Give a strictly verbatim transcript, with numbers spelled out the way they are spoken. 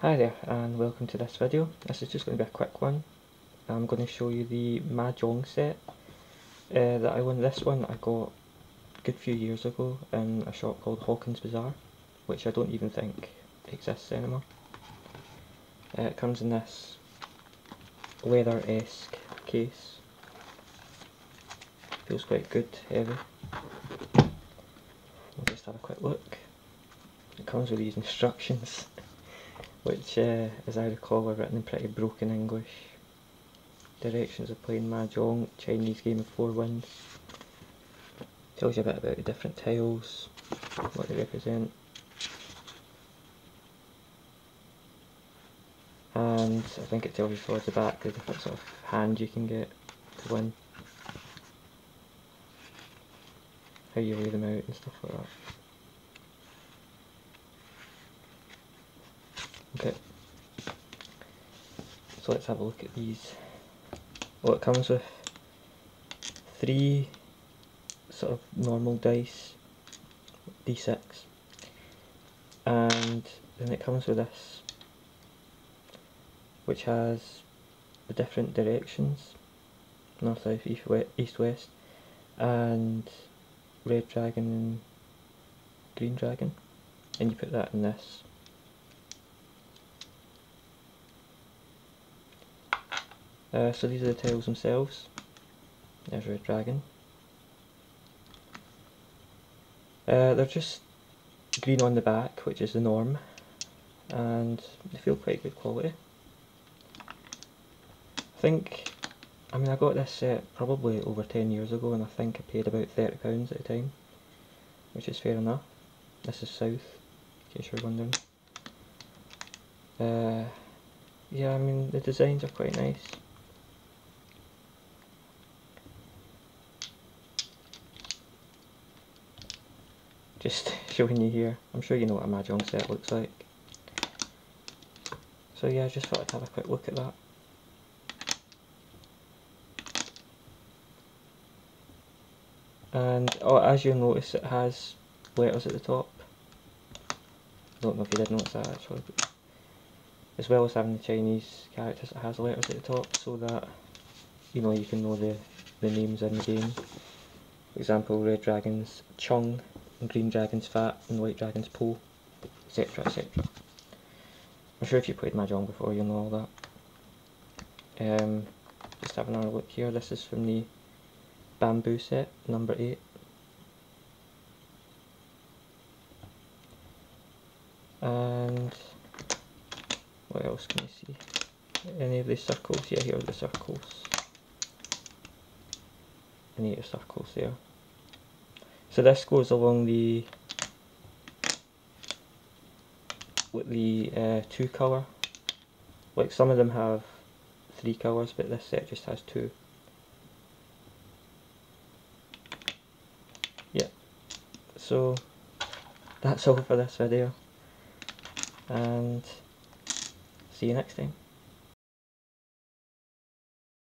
Hi there and welcome to this video. This is just going to be a quick one. I'm going to show you the Mahjong set uh, that I won. This one I got a good few years ago in a shop called Hawkins Bazaar, which I don't even think exists anymore. Uh, it comes in this leather-esque case. Feels quite good, heavy. We'll just have a quick look. It comes with these instructions which, uh, as I recall, are written in pretty broken English. Directions of playing Mahjong, Chinese game of four winds. Tells you a bit about the different tiles, what they represent. And I think it tells you towards the back the different sort of hand you can get to win. How you lay them out and stuff like that. Okay, so let's have a look at these. Well, it comes with three sort of normal dice, D six, and then it comes with this, which has the different directions, north, south, east, west, and Red Dragon and Green Dragon, and you put that in this. Uh, so these are the tiles themselves. There's Red Dragon. Uh, they're just green on the back, which is the norm, and they feel quite good quality. I think, I mean I got this set probably over ten years ago, and I think I paid about thirty pounds at the time, which is fair enough. This is South, in case you're wondering. Uh, yeah, I mean the designs are quite nice. Just showing you here. I'm sure you know what a Mahjong set looks like. So yeah, I just thought I'd have a quick look at that. And oh, as you'll notice, it has letters at the top. I don't know if you did notice that actually. But as well as having the Chinese characters, it has letters at the top so that you know you can know the, the names in the game. For example, Red Dragon's Chung, and Green Dragon's Fat, and White Dragon's Po, etc, et cetera. I'm sure if you played Mahjong before you'll know all that. Um, just have another look here. This is from the Bamboo set, number eight. And what else can you see? Any of these circles? Yeah, here are the circles. And eight of circles there. So this goes along the with the uh, two colour. Like some of them have three colours, but this set just has two. Yeah. So that's all for this video, and see you next time.